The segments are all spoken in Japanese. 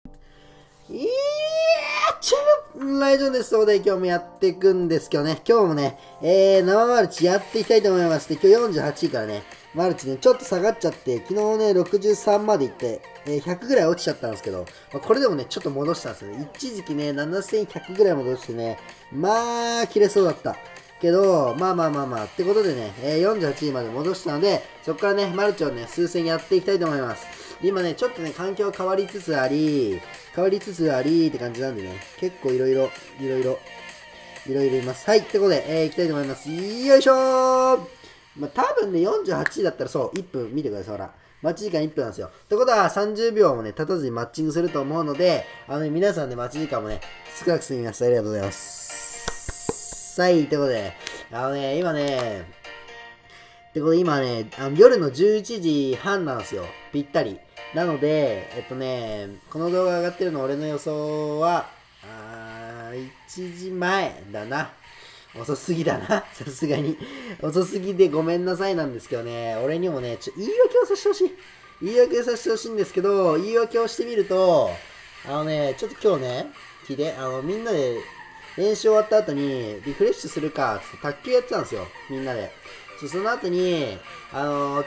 ラジオです。ということで今日もやっていくんですけどね、今日もね、生マルチやっていきたいと思います。で、今日48位からね、マルチね、ちょっと下がっちゃって、昨日ね、63までいって、100ぐらい落ちちゃったんですけど、まあ、これでもね、ちょっと戻したんですよね。一時期ね、7100ぐらい戻してね、まあ、切れそうだった。けど、まあ、ってことでね、48位まで戻したので、そこからね、マルチをね、数戦やっていきたいと思います。今ね、ちょっとね、環境変わりつつありって感じなんでね、結構いろいろいます。はい、ってことで、いきたいと思います。よいしょー、まあ、多分ね、48位だったらそう、1分、見てください、ほら。待ち時間1分なんですよ。ってことは、30秒もね、経たずにマッチングすると思うので、皆さんね、待ち時間もね、少なく済みました。ありがとうございます。はい、ってことで、今ね、夜の11時半なんですよ。ぴったり。なので、この動画上がってるの俺の予想は、1時前だな。遅すぎだな。さすがに。遅すぎでごめんなさいなんですけどね、俺にもね、言い訳をさせてほしい。んですけど、言い訳をしてみると、ちょっと今日ね、聞いて、みんなで練習終わった後に、リフレッシュするか、つって卓球やってたんですよ。みんなで。その後に、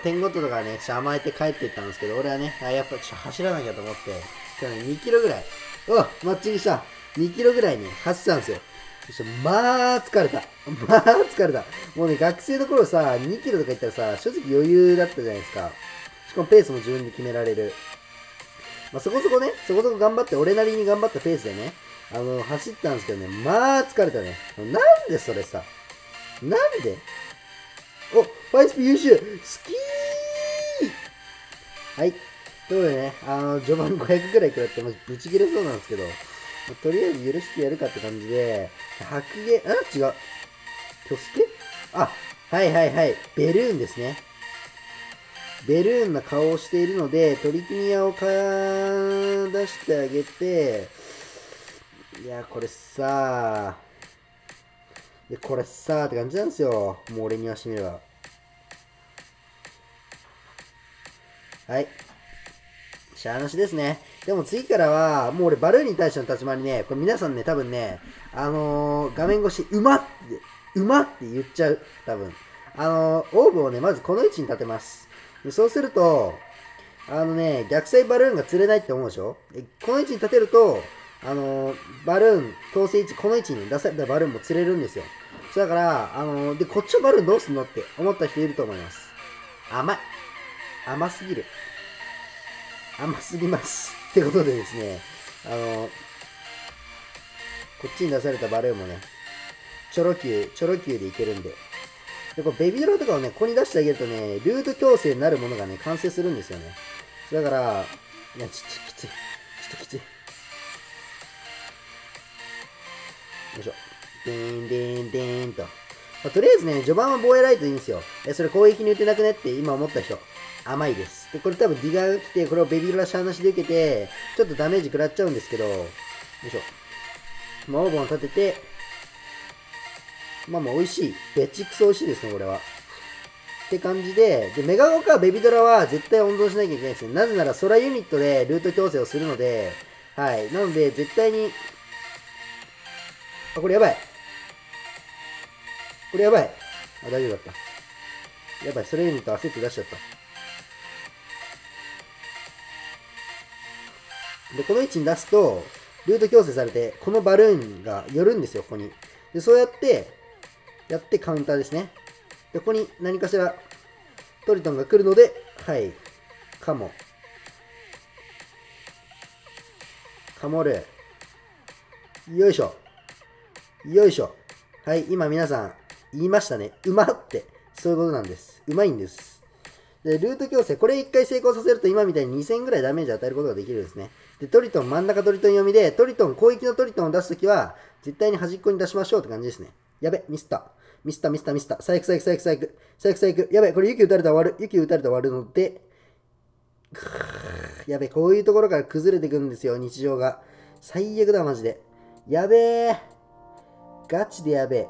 点ごととかね、ちょっと甘えて帰っていったんですけど、俺はね、やっぱちょっと走らなきゃと思って、今日ね、2キロぐらい、マッチングした。2キロぐらいに走ったんですよ。まあ、疲れた。もうね、学生の頃さ、2キロとか行ったらさ、正直余裕だったじゃないですか。しかもペースも自分で決められる。まあ、そこそこ頑張って、俺なりに頑張ったペースでね、走ったんですけどね、まあ、疲れたね。なんでそれさ、なんでファイスピ優秀スキーはい。ということでね、序盤500くらい食らって、ぶち切れそうなんですけど、とりあえず許してやるかって感じで、白毛、違う。キョスケはい。ベルーンですね。ベルーンな顔をしているので、トリキニアを出してあげて、いや、これさーって感じなんですよ。もう俺にはしてみれば。はい。しゃあなしですね。でも次からは、もう俺バルーンに対しての立ち回りね、これ皆さんね、多分ね、画面越し、うまって言っちゃう。多分。オーブをね、まずこの位置に立てます。でそうすると、逆サイバルーンが釣れないって思うでしょ？この位置に立てると、バルーン、統制位置、この位置に出されたバルーンも釣れるんですよ。だから、で、こっちのバルーンどうすんのって思った人いると思います。甘い。甘すぎる。甘すぎます。ってことでですね、こっちに出されたバルーンもね、チョロキューでいけるんで。で、これベビドラとかをね、ここに出してあげるとね、ルート強制になるものがね、完成するんですよね。だから、いや、ちょっときつい。よいしょ。でーんと。まあ、とりあえずね、序盤は防衛ライトでいいんですよ。それ攻撃に打てなくねって今思った人。甘いです。で、これ多分ディガーが来て、これをベビーラッシャーなしで受けて、ちょっとダメージ食らっちゃうんですけど、よいしょ。まあ、オーブンを立てて、まあ、美味しい。ベチクソ美味しいですね、これは。って感じで、で、メガゴかベビドラは絶対温存しなきゃいけないですね。なぜなら空ユニットでルート強制をするので、はい。なので、絶対に、これやばい。あ、大丈夫だった。やばい、それにと焦って出しちゃった。で、この位置に出すと、ルート強制されて、このバルーンが寄るんですよ、ここに。で、そうやってカウンターですね。で、ここに何かしらトリトンが来るので、はい、カモル。よいしょ。はい、今皆さん、言いましたね。うまって。そういうことなんです。うまいんです。で、ルート強制。これ一回成功させると、今みたいに2000ぐらいダメージ与えることができるんですね。で、トリトン、真ん中トリトン読みで、攻撃のトリトンを出すときは、絶対に端っこに出しましょうって感じですね。やべ、ミスった。サイク。やべ、これ雪打たれたら終わるので、やべ、こういうところから崩れていくんですよ、日常が。最悪だ、マジで。やべえ。ガチでやべえ。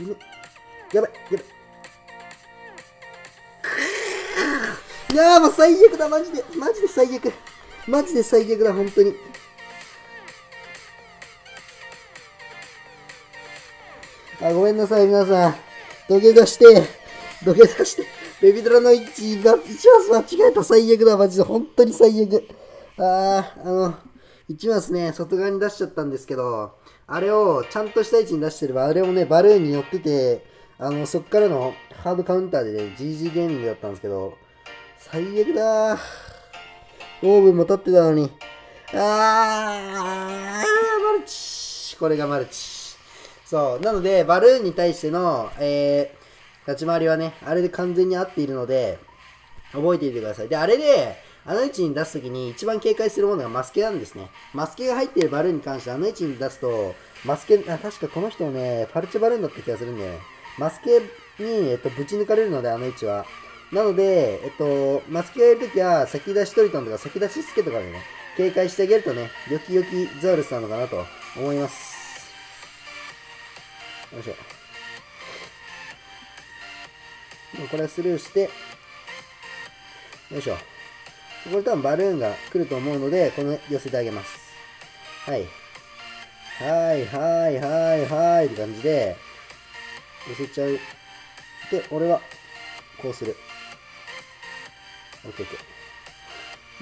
やべ。いやーもう最悪だ、マジで最悪。マジで最悪だ、本当に。あ、ごめんなさい、皆さん。土下座して。ベビドラの1マス間違えた、最悪だ、マジで。本当に最悪。1マスね、外側に出しちゃったんですけど、あれをちゃんとした位置に出してれば、あれもね、バルーンに寄ってて、そっからのハードカウンターでね、GG ゲーミングだったんですけど、最悪だー。オーブンも立ってたのに。マルチ。これがマルチ。そう。なので、バルーンに対しての、立ち回りはね、あれで完全に合っているので、覚えていてください。で、あれで、あの位置に出すときに一番警戒するものがマスケなんですね。マスケが入っているバルーンに関してあの位置に出すと、マスケ、確かこの人もね、パルチバルーンだった気がするんで、ね、マスケに、ぶち抜かれるので、あの位置は。なので、マスケがいるときは、先出しトリトンとか先出しスケとかでね、警戒してあげるとね、よきよきザウルスなのかなと思います。よいしょ。これはスルーして、よいしょ。これ多分バルーンが来ると思うので、この寄せてあげます。はい。はいって感じで、寄せちゃう。で、俺は、こうする。OK。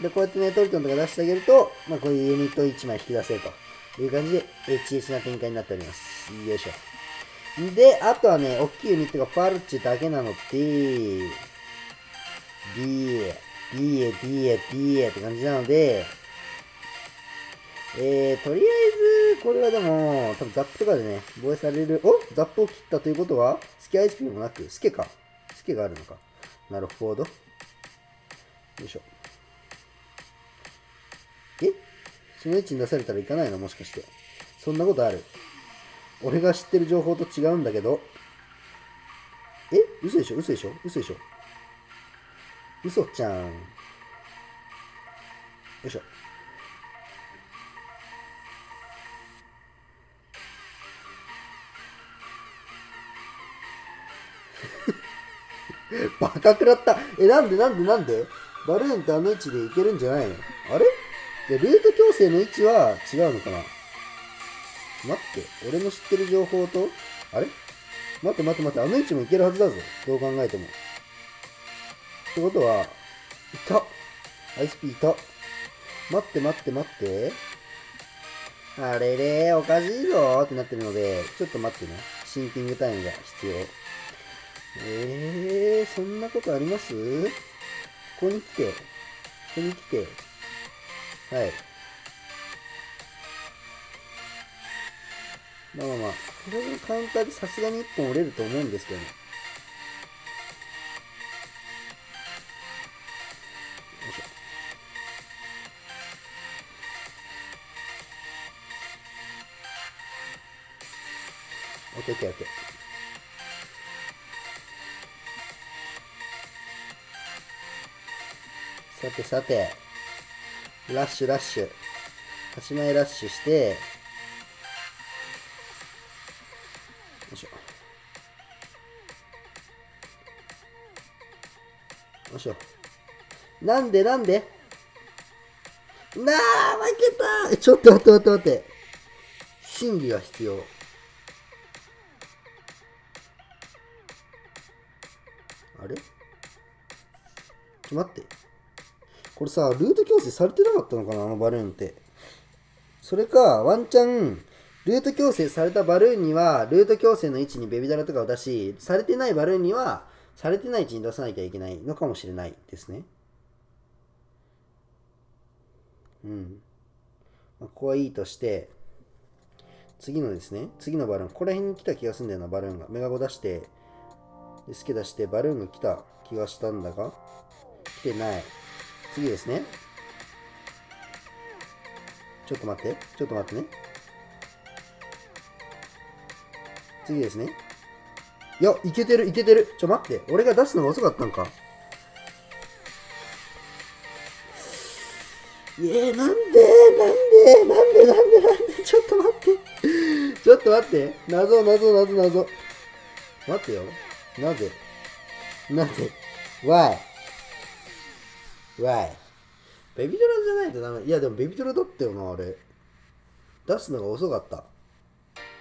で、こうやってね、トリトンとか出してあげると、まあ、こういうユニット1枚引き出せるという感じで、エッチエッチな展開になっております。よいしょ。で、あとはね、大きいユニットがパルチだけなので、DA って感じなので、とりあえず、これはでも、多分ザップとかでね、防衛される、ザップを切ったということは、スケア HP もなく、スケがあるのか。なるほど。よいしょ。その位置に出されたらいかないのもしかして。そんなことある。俺が知ってる情報と違うんだけど。嘘でしょ嘘ちゃん。よいしょ。バカ食らった。なんでバルーンってあの位置でいけるんじゃないの？あれ？で、ルート矯正の位置は違うのかな？待って、俺の知ってる情報と、あれ？待って、あの位置もいけるはずだぞ。どう考えても。ってことは、ISP いた。待って。あれれ、おかしいぞってなってるので、ちょっと待ってね。シンキングタイムが必要。そんなことあります？ここに来て。はい。まあ。これのカウンターでさすがに1本折れると思うんですけどね。OK。さて。ラッシュ。8枚ラッシュして。よいしょ。なんでなあ、負けた。ちょっと待って。審議が必要。あれ？待って。これさ、ルート矯正されてなかったのかな、あのバルーンって。それか、ワンチャン、ルート矯正されたバルーンには、ルート矯正の位置にベビダラとかを出し、されてないバルーンには、されてない位置に出さなきゃいけないのかもしれないですね。まあ、ここはいいとして、次のバルーン。ここら辺に来た気がするんだよな、バルーンが。メガゴ出して、スケ出してバルーンが来た気がしたんだが、来てない。次ですね。ちょっと待ってね。次ですね。いや、いけてる。ちょ、待って。俺が出すのが遅かったんか。なんで。ちょっと待って。謎。待ってよ。なぜ ?Why? ベビドラじゃないとダメ。いやでもベビドラだったよな、あれ。出すのが遅かった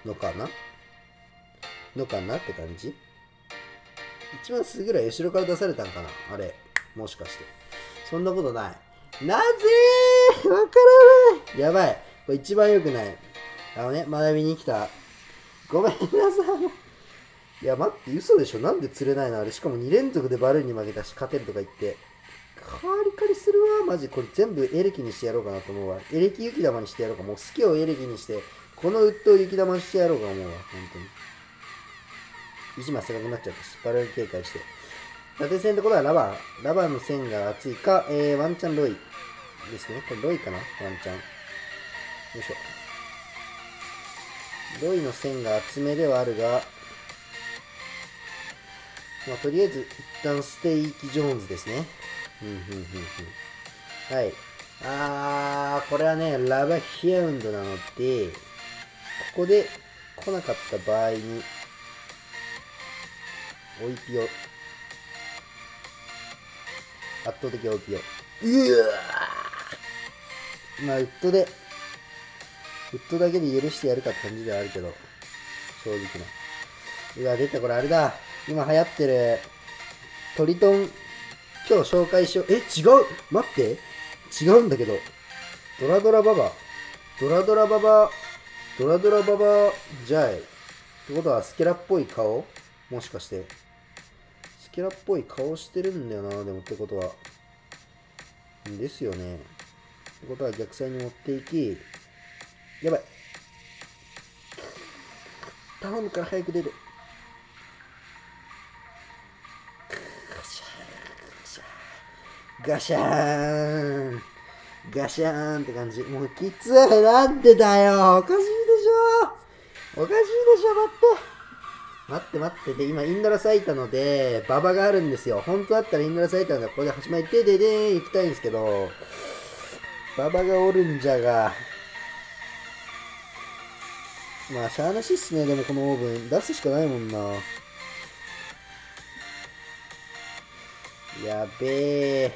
のかなって感じ。一番すぐらい後ろから出されたんかな、あれ。もしかして。そんなことない。なぜーわからない。やばい。これ一番良くない。あのね、学びに来た。ごめんなさい。いや、待って、嘘でしょ。なんで釣れないのあれ。しかも2連続でバルーンに負けたし、勝てるとか言って。カリカリするわ。マジ。これ全部エレキにしてやろうかなと思うわ。エレキ雪玉にしてやろうか。もう好きをエレキにして、このウッドを雪玉にしてやろうか思うわ。本当に。一枚狭くなっちゃったし、バルーン警戒して。縦線のところはラバー。ラバーの線が厚いか、ワンチャンロイですね。これロイかなワンチャン。よいしょ。ロイの線が厚めではあるが、まあ、とりあえず、一旦ステーキ・ジョーンズですね。はい。これはね、ラバーヒアウンドなので、ここで来なかった場合に、オイピオ。圧倒的オイピオ。まあ、ウッドだけで許してやるかって感じではあるけど、正直な。うわ、出た、これあれだ。今流行ってる、トリトン、今日紹介しよう。え、違う待って違うんだけど。ドラドラババじゃい。ってことは、スケラっぽい顔もしかして。スケラっぽい顔してるんだよな、でもってことは。ですよね。ってことは、逆サイに持っていき、やばい。頼むから早く出る。ガシャーンガシャーンって感じ。もうきつい。なんでだよ。おかしいでしょ。待って。で、今インドラ咲いたので、ババがあるんですよ。本当だったらインドラ咲いたのがここで始まり、行きたいんですけど、ババがおるんじゃが。まあ、しゃーなしっすね。でもこのオーブン。出すしかないもんな。やべえ。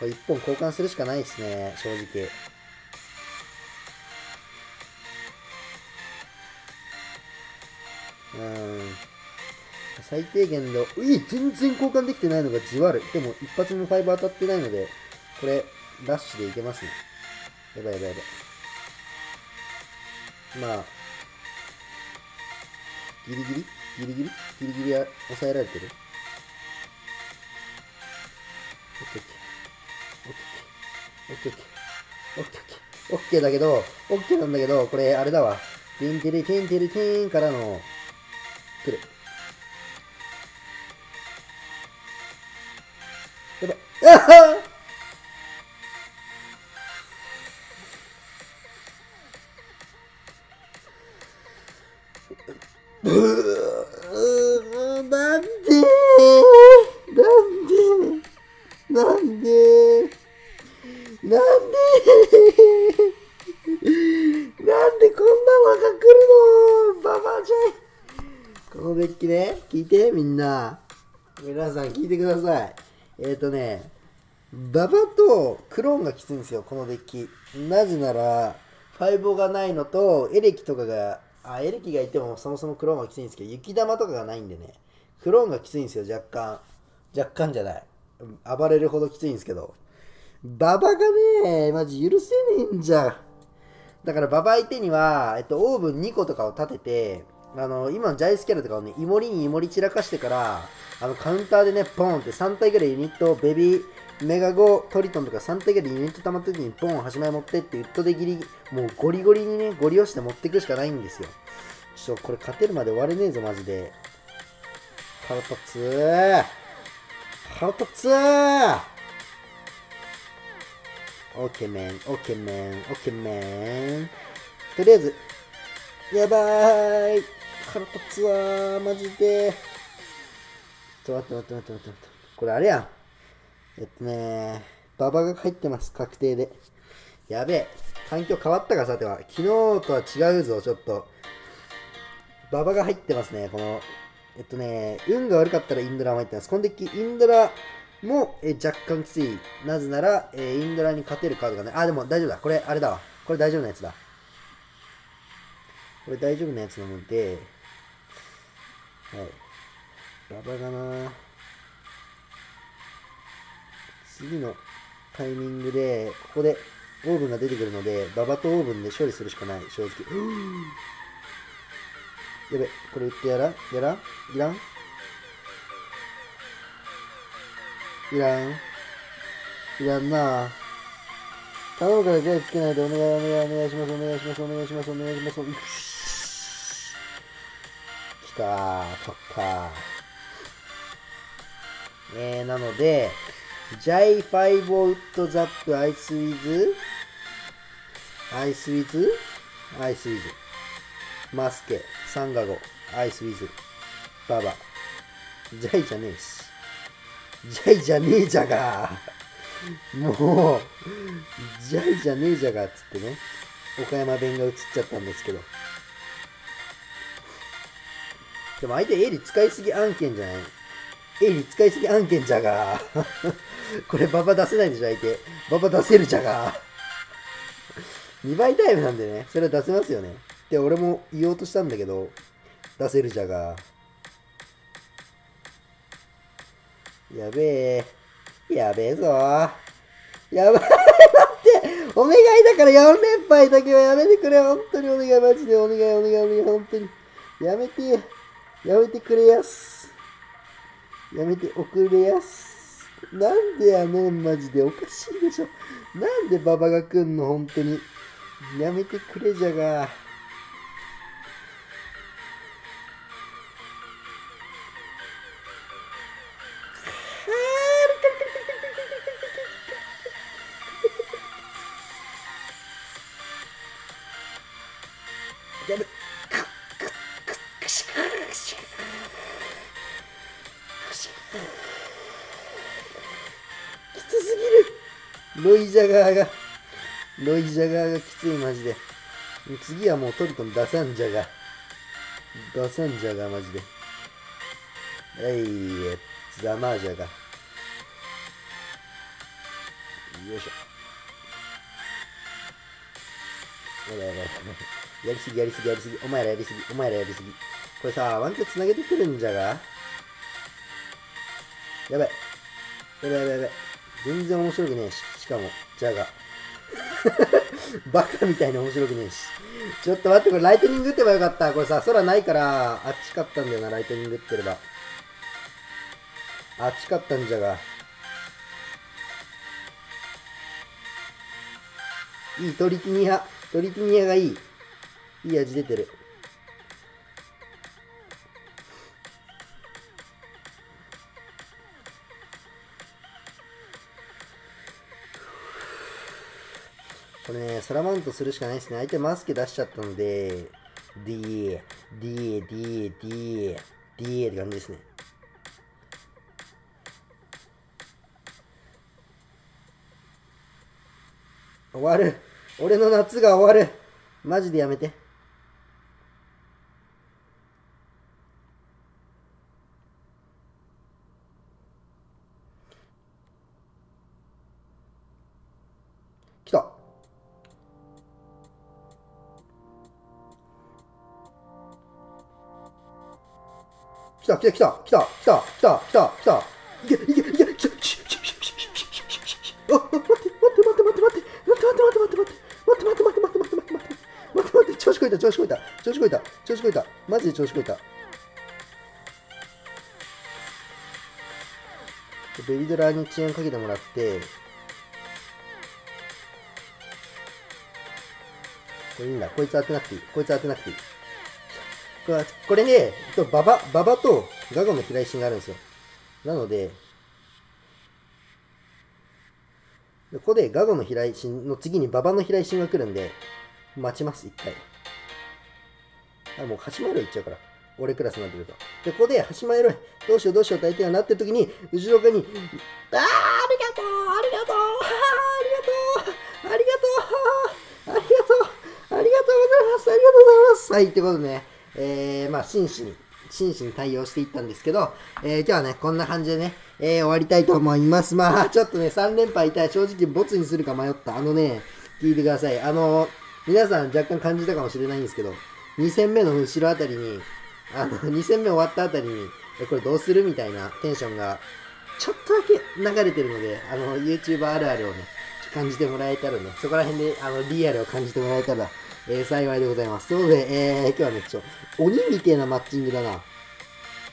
これ1本交換するしかないですね、正直。最低限の、全然交換できてないのがじわる。でも一発もファイブ当たってないので、これ、ラッシュでいけますね。やばい。まあ、ギリギリは抑えられてる。オッケーだけど、これあれだわ。テンからの、来る。やばい。あはっなんでこんなのが来るのババちゃん。このデッキね、聞いてみんな。皆さん聞いてください。ババとクローンがきついんですよ、このデッキ。なぜなら、ファイボがないのと、エレキがいてもそもそもクローンがきついんですけど、雪玉とかがないんでね、クローンがきついんですよ、若干じゃない。暴れるほどきついんですけど。ババがね、マジ許せねえんじゃん。だからババ相手には、オーブン2個とかを立てて、今のジャイスキャラとかをね、イモリ散らかしてから、カウンターでね、ポンって3体ぐらいユニットを、ベビー、メガゴ、トリトンとか3体ぐらいユニット溜まった時に、ポン、端前持ってって、ウッドでもうゴリ押して持ってくしかないんですよ。ちょっとこれ勝てるまで終われねえぞ、マジで。腹立つーオッケーメン。とりあえず、やばーい。腹立つわー、マジで。待って。これあれやん。ババが入ってます、確定で。やべえ。環境変わったかさては、昨日とは違うぞ、ちょっと。馬場が入ってますね、この。運が悪かったらインドラも入ってます。このデッキ、インドラも若干きつい。なぜなら、インドラに勝てるカードがね。あ、でも大丈夫だ。これ、あれだわ。これ大丈夫なやつだ。これ大丈夫なやつなので、はい。馬場だな。次のタイミングで、ここでオーブンが出てくるので、馬場とオーブンで勝利するしかない、正直。やべ、これ打っていらんなぁ。頼むから手をつけないでお願いします。きたー、取ったー。なので、ジャイ5をウッドザップアイスウィズマスケサンガゴアイスウィズババジャイじゃねえしジャイじゃねえじゃがっつってね、岡山弁が映っちゃったんですけど、でも相手エリ使いすぎ案件じゃない、エリ使いすぎ案件じゃがこれババ出せないでしょ、相手ババ出せるじゃが2倍タイムなんでね、それは出せますよねって俺も言おうとしたんだけど、出せるじゃが。やべえぞ。やばい、待ってお願いだから4連敗だけはやめてくれ、本当にお願い、マジでお願い、本当に。やめてくれやす。やめておくれやす。なんでやねん、マジでおかしいでしょ。なんでババが来んの、本当に。やめてくれじゃが。ロイジャガーがきつい、マジで。次はもうトルコのダサンジャガーマジで。ザマージャガー。よいしょ。やりすぎ、お前らやりすぎ。これさ、ワンキャッチ繋げてくるんじゃが。やばい。全然面白くねえし。しかも、ジャガバカみたいに面白くねえし。ちょっと待って、これライトニング打てばよかった。これさ、空ないから、あっち勝ったんだよな、ライトニング打ってれば。あっち勝ったんじゃが。いい、トリキニアがいい。いい味出てる。これね、空マウントするしかないですね。相手マスケ出しちゃったので、DA って感じですね。終わる。俺の夏が終わる。マジでやめて。来た。来た待って調子こいたマジで調子こいた。ベビドラに遅延かけてもらって、これいいんだ、こいつ当てなくていい。これね、ババとガゴの飛来心があるんですよ。なので、ここでガゴの飛来心の次にババの飛来心が来るんで、待ちます、一回。あ、もう、橋前ロイ行っちゃうから。俺クラスになってくると。で、ここで橋前ロイ、どうしようと相手がなってる時に、後ろ側に、ありがとうさいってことでね、まあ真摯に対応していったんですけど、今日はねこんな感じでね、終わりたいと思います。まあちょっとね3連敗いたい、正直ボツにするか迷った。聞いてください。皆さん若干感じたかもしれないんですけど、2戦目の後ろあたりに2戦目終わったあたりにこれどうするみたいなテンションがちょっとだけ流れてるので、YouTuber あるあるをね感じてもらえたらね、そこら辺でリアルを感じてもらえたら、幸いでございます。ということで、今日はねちょっと鬼みてえなマッチングだな、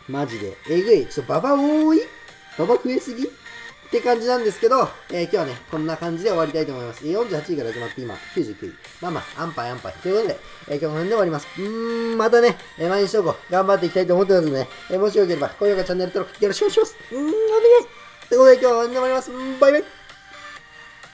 マジでえぐい。ちょっとババ多い、ババ増えすぎって感じなんですけど、今日はねこんな感じで終わりたいと思います。48位から始まって今99位、まあまあ安牌ということで、今日の辺で終わります。またね、毎日投稿頑張っていきたいと思ってますので、ね、もしよければ高評価チャンネル登録よろしくお願いします。お願いということで今日はこの辺で終わります。バイバイ。